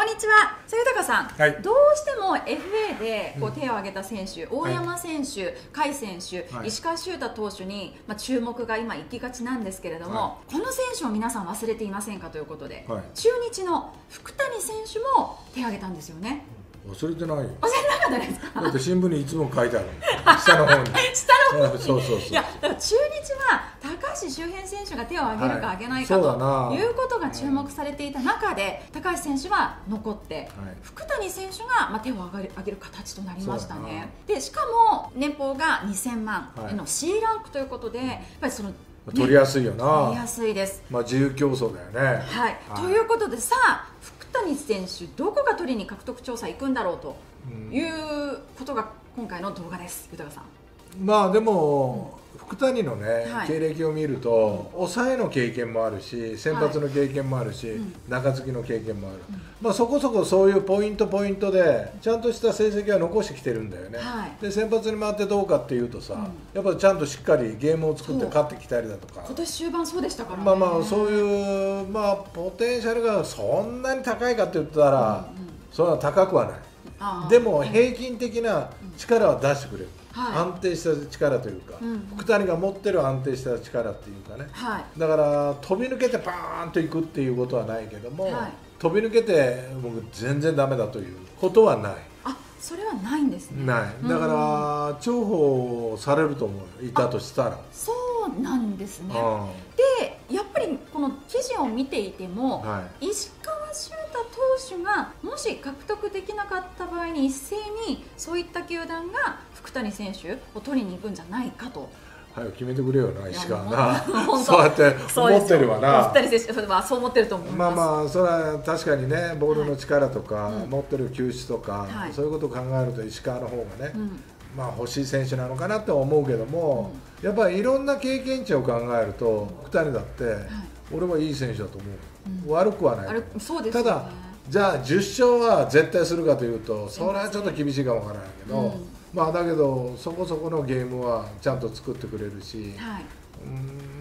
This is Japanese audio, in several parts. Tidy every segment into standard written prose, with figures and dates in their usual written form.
こんにちは。清高さん、はい、どうしても FA でこう手を挙げた選手、大山選手、甲斐選手、石川修太投手に、注目が今行きがちなんですけれども、この選手を皆さん忘れていませんかということで、中日の福谷選手も手を挙げたんですよね。忘れてないよ。忘れなかったですか？だって新聞にいつも書いてある下の方に下の方に。そうそうそう。いや、だから中日は高橋周平選手が手を挙げるか挙げないかということが注目されていた中で、高橋選手は残って福谷選手が手を挙げる形となりましたね。でしかも年俸が2000万円の C ランクということで、やっぱりその取りやすいよな。取りやすいです。自由競争だよね。はい、ということで、さあ福谷選手どこが取りに獲得調査行くんだろうということが今回の動画です。豊さん、まあでも、福谷のね、経歴を見ると、抑えの経験もあるし、先発の経験もあるし、中継ぎの経験もある、そこそこそういうポイントポイントで、ちゃんとした成績は残してきてるんだよね。で、先発に回ってどうかっていうとさ、やっぱりちゃんとしっかりゲームを作って勝ってきたりだとか、今年終盤、そうでしたからね。まあまあ、そういう、まあ、ポテンシャルがそんなに高いかって言ったら、そんな高くはない、でも平均的な力は出してくれる。安定した力というか、福谷が持ってる安定した力っていうかね、だから飛び抜けてバーンといくっていうことはないけども、飛び抜けて僕全然ダメだということはない。あ、それはないんですね。ない。だから重宝されると思う、いたとしたら。そうなんですね。でやっぱりこの記事を見ていても、石川修太投手がもし獲得できなかった場合に、一斉にそういった球団が福谷選手を取りに行くんじゃないかと。はい、決めてくれよな、石川な。そうやって思ってるわな。福谷選手はそう思ってると思います。まあまあ、それは確かにね、ボールの力とか、持ってる球種とか、そういうことを考えると石川の方がね、まあ欲しい選手なのかなと思うけども、やっぱりいろんな経験値を考えると、福谷だって、俺はいい選手だと思う。悪くはない。そうですね。ただ、じゃあ10勝は絶対するかというと、それはちょっと厳しいかもわからないけど、まあだけどそこそこのゲームはちゃんと作ってくれるし、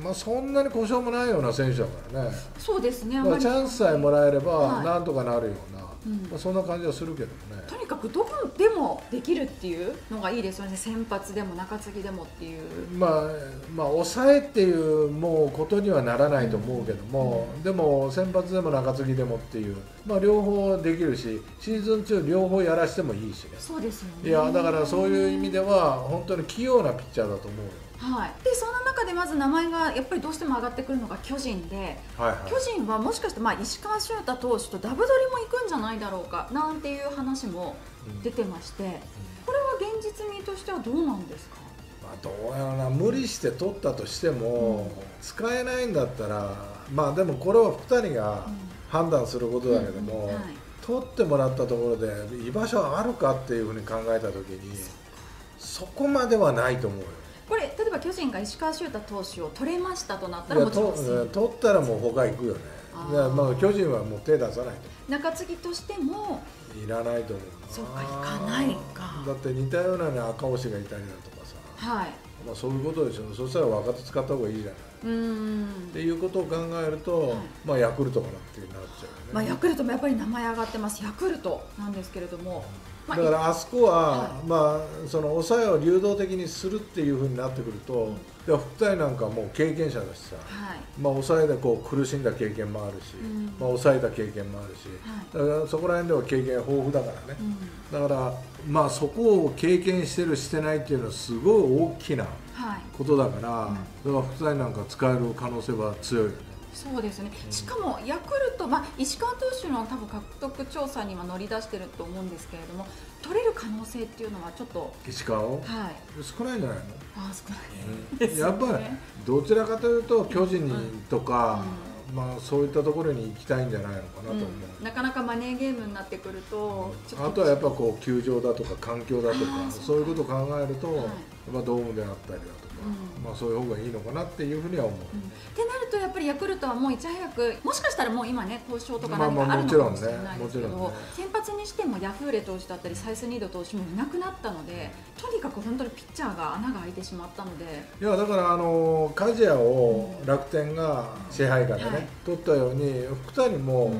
まあそんなに故障もないような選手だからね。そうですね。チャンスさえもらえればなんとかなるような、まあそんな感じはするけどね。とにかくどこでもできるっていうのがいいですよね。先発でも中継ぎでもっていう。まあ抑えっていうもうことにはならないと思うけども、でも先発でも中継ぎでもっていう、まあ両方できるし、シーズン中両方やらしてもいいしね。そうですよね。いやだからそういう意味では本当に器用なピッチャーだと思うよ。はい、でその中でまず名前がやっぱりどうしても上がってくるのが巨人で、巨人はもしかして石川修太投手とダブ取りもいくんじゃないだろうかなんていう話も出てまして、これは現実味としてはどうなんですか？まあどうやらな、無理して取ったとしても、使えないんだったら、まあでもこれは福谷が判断することだけども、取ってもらったところで居場所あるかっていうふうに考えたときに、そこまではないと思うよ。これ例えば巨人が石川修太投手を取れましたとなったら、もちろん取ったらもう他行くよね。まあ巨人はもう手出さないと。中継ぎとしてもいらないと思う。そうか、行かないか。だって似たようなね、赤星がいたりだとかさ、まあそういうことでしょ。そしたら若手使った方がいいじゃない。っていうことを考えると、まあヤクルトかなってなっちゃうよね。まあヤクルトもやっぱり名前上がってます。ヤクルトなんですけれども。だからあそこは、まあその抑えを流動的にするっていうふうになってくると、福谷なんかもう経験者だしさ、まあ抑えでこう苦しんだ経験もあるし、まあ抑えた経験もあるし、だからそこら辺では経験豊富だからね。だからまあそこを経験してるしてないっていうのはすごい大きなことだから、福谷なんか使える可能性は強いよね。そうですね。しかもヤクルト、石川投手の多分獲得調査には乗り出してると思うんですけれども、取れる可能性っていうのはちょっと石川を、少ないんじゃないの？あ、少ない。やっぱりどちらかというと巨人とか、まあそういったところに行きたいんじゃないのかなと思う。なかなかマネーゲームになってくると、あとはやっぱこう球場だとか環境だとか、そういうことを考えると、やっぱドームであったりだとか。まあそういう方がいいのかなっていうふうには思う。ってなるとやっぱりヤクルトはもういち早く、もしかしたらもう今ね、交渉とか何かあるのかもしれないですけど、先発にしてもヤフーレ投手だったりサイスニード投手もいなくなったので、とにかく本当にピッチャーが穴が開いてしまったので。いやだから加治屋を楽天が支配下でね取ったように、福谷も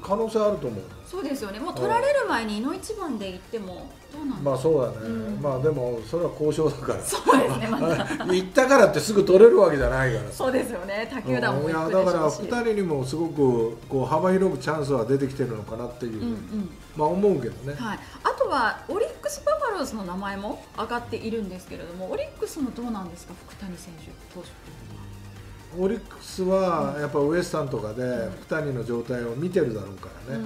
可能性あると思う。そうですよね。もう取られる前にいの一番で行ってもどうなんですか。まあそうだね、うん、まあでもそれは交渉だから。そうですね、また行ったからってすぐ取れるわけじゃないから。そうですよね、他球団も行くでしょうし、だから2人にもすごくこう幅広くチャンスは出てきてるのかなっていう、うん、うん、まあ思うけどね、はい。あとはオリックス・バファローズの名前も上がっているんですけれども、オリックスもどうなんですか、福谷選手投手って。オリックスはやっぱウエスタンとかで福谷の状態を見てるだろうからね、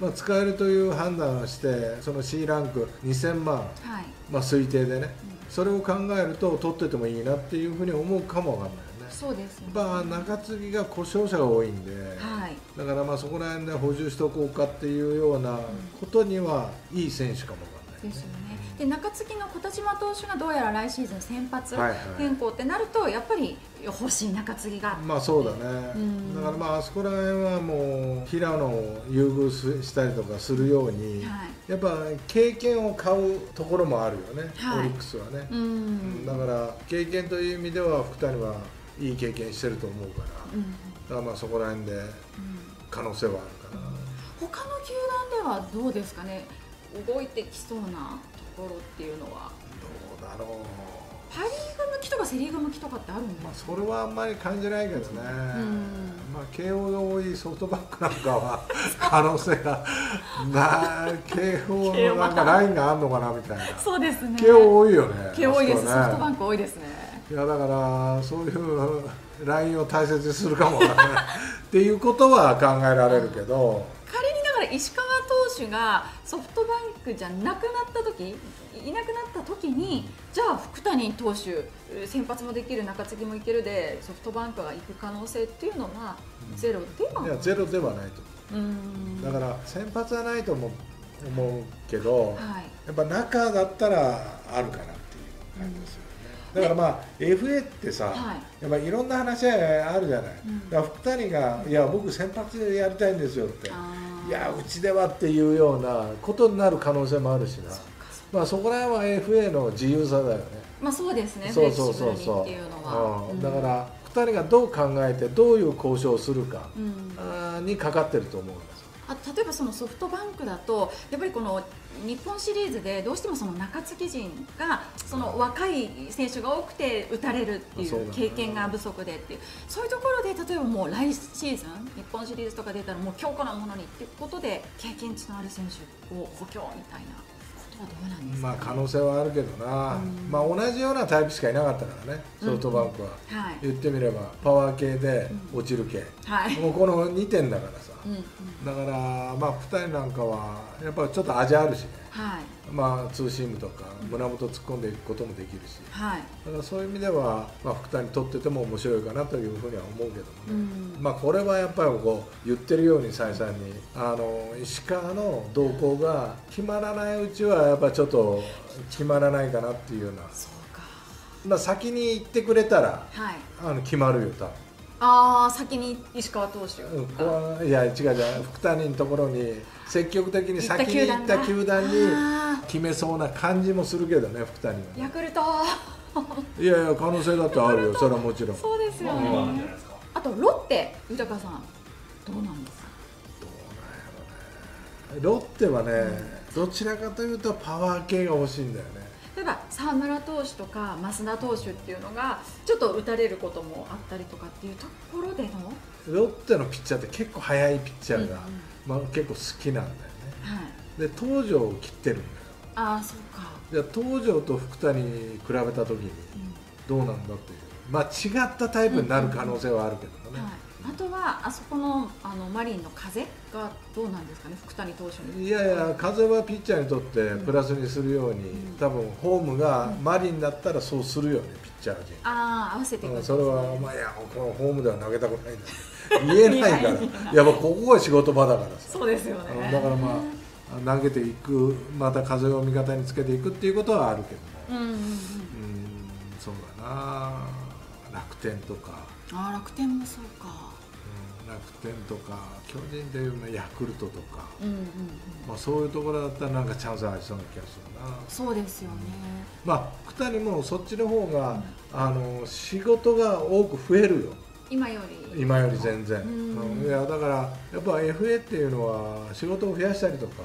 まあ使えるという判断をして、その C ランク2000万、まあ推定でね、それを考えると取っててもいいなっていうふうに思うかもわかんないよね。そうですね、まあ中継ぎが故障者が多いんで、だからまあそこら辺で補充しておこうかっていうようなことにはいい選手かもわかんないですね。で中継ぎの小田島投手がどうやら来シーズン先発変更ってなると、やっぱり欲しい中継ぎが、まあそうだね、うん、だからまああそこら辺はもう平野を優遇したりとかするように、はい、やっぱ経験を買うところもあるよね、はい、オリックスはね、うんうん、だから経験という意味では福谷はいい経験してると思うから、うん、だからまあそこら辺で可能性はあるかな、うんうん、他の球団ではどうですかね、動いてきそうなところっていうのはどうだろう。パ・リーグ向きとかセ・リーグ向きとかってあるんですか。それはあんまり感じないけどね、まあ慶応が多いソフトバンクなんかは可能性がな、慶応のなんかラインがあるのかなみたいな。そうですね、慶応多いよね。慶応多いです、ソフトバンク多いですね。いやだからそういうラインを大切にするかもねっていうことは考えられるけど、仮にだから石川投手がソフトバンクじゃなくなったとき、いなくなったときに、じゃあ福谷投手、先発もできる、中継ぎもいけるで、ソフトバンクが行く可能性っていうのは、ゼロでは、うん、いや、ゼロではないと思う。だから先発はないと思うけど、はい、やっぱ中だったらあるかなっていう感じですよね。だからまあ FA ってさ、やっぱいろんな話あるじゃない、うん、だから福谷が、いや、僕、先発でやりたいんですよって。いやうちではっていうようなことになる可能性もあるしな。まあそこら辺は FA の自由さだよね。まあそうですね。そうそうそうそう。だから2人がどう考えてどういう交渉をするかにかかってると思うんです。あ、例えばそのソフトバンクだとやっぱりこの日本シリーズでどうしてもその中継ぎ陣がその若い選手が多くて打たれるっていう経験が不足でっていう、そういうところで例えばもう来シーズン日本シリーズとか出たらもう強固なものにっていうことで経験値のある選手を補強みたいなことはどうなんですかね。まあ可能性はあるけどな、まあ同じようなタイプしかいなかったからね、ソフトバンクは。言ってみればパワー系で落ちる系、もうこの2点だからさ。だから、まあ、福谷なんかはやっぱりちょっと味あるしね、はい、まあツーシームとか胸元突っ込んでいくこともできるし、はい、だからそういう意味では、まあ、福谷取ってても面白いかなというふうには思うけどもね、まあこれはやっぱりこう言ってるように再三に石川の動向が決まらないうちはやっぱちょっと決まらないかなっていうような。そうか、まあ先に行ってくれたら、はい、決まるよ多分。ああ先に石川投手、いや違う違う、福谷のところに積極的に先に行った球団に決めそうな感じもするけどね、福谷は、ね、ヤクルトいやいや可能性だってあるよ、それはもちろん。そうですよね、うん、あとロッテ、豊さんどうなんですか。どうなんやろね。ロッテはね、どちらかというとパワー系が欲しいんだよね。例えば沢村投手とか増田投手っていうのがちょっと打たれることもあったりとかっていうところでのロッテのピッチャーって結構速いピッチャーが、まあ、結構好きなんだよね、はい、で東條を切ってるんだよ。ああそうか。じゃあ東條と福谷に比べた時にどうなんだっていう、まあ違ったタイプになる可能性はあるけどね。あとはあそこのマリンの風がどうなんですかね、福谷投手に。いやいや、風はピッチャーにとってプラスにするように、多分ホームがマリンだったらそうするよね、ピッチャー陣。ああ、合わせてくる。それは、まあ、いや、このホームでは投げたくないんだ言えないから、やっぱここが仕事場だからさ。そうですよね。だからまあ、投げていく、また風を味方につけていくっていうことはあるけども、そうだな、楽天とか。ああ、楽天もそうか。楽天とか巨人でいうのヤクルトとか、まあそういうところだったらなんかチャンスありそうな気がするな。そうですよね、まあ福谷もそっちの方が、仕事が多く増えるよ。今より全然、いやだからやっぱ FA っていうのは仕事を増やしたりとか、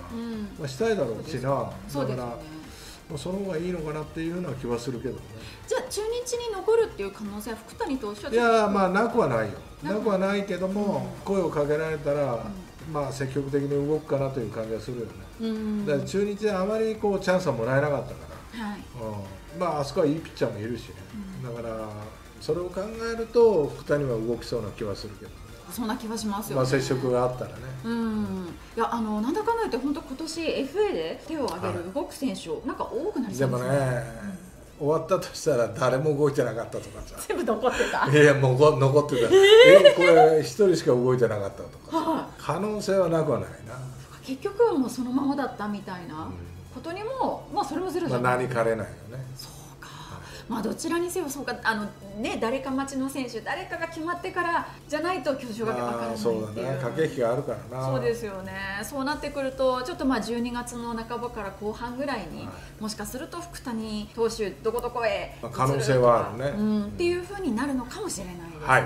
まあしたいだろうしな、だからその方がいいのかなっていうような気はするけどね。じゃあ中日に残るっていう可能性は福谷投手は、いやまあなくはないよ、なくはないけども、声をかけられたらまあ積極的に動くかなという感じがするよね。だから中日であまりこうチャンスはもらえなかったから、まああそこはいいピッチャーもいるしね、だからそれを考えると福谷は動きそうな気はするけど、そんな気はしますよね。まあ接触があったらね。いやなんだかんだ言って本当今年 FA で手を挙げる動く選手なんか多くなりそうですね。でもね、終わったとしたら誰も動いてなかったとかさ。全部残ってた。いやもう残ってた。これ一人しか動いてなかったとか。可能性はなくはないな。結局はもうそのままだったみたいなことにも、まあそれもゼロじゃない。まあなりかれないよね。まあどちらにせよそうか、ね、誰か町の選手誰かが決まってからじゃないと球場が分からないっていう、そうだね、駆け引きがあるからな。そうですよね。そうなってくるとちょっとまあ12月の半ばから後半ぐらいに、もしかすると福谷投手どこどこへ移るとか、可能性はあるね、っていうふうになるのかもしれないですね。はい。